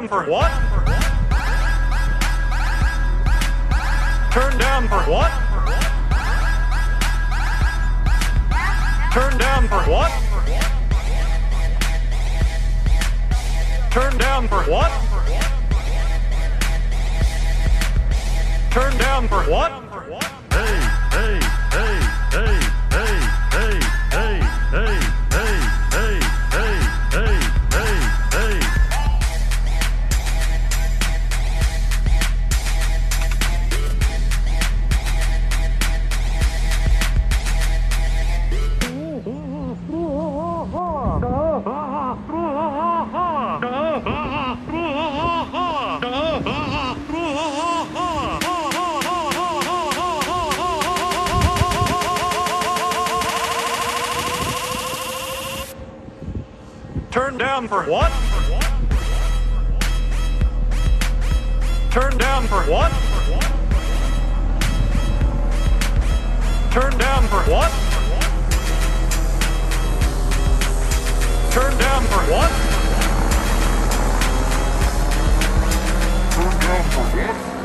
down for what? Turn down for what? Turn down for what? Turn down for what? Turn down for what? Hey, hey, hey, hey, hey, hey, hey, hey, hey, hey, hey, hey, hey, hey. Turn down for what? Turn down for what? Turn down for what? Turn down for what? Turn down for what?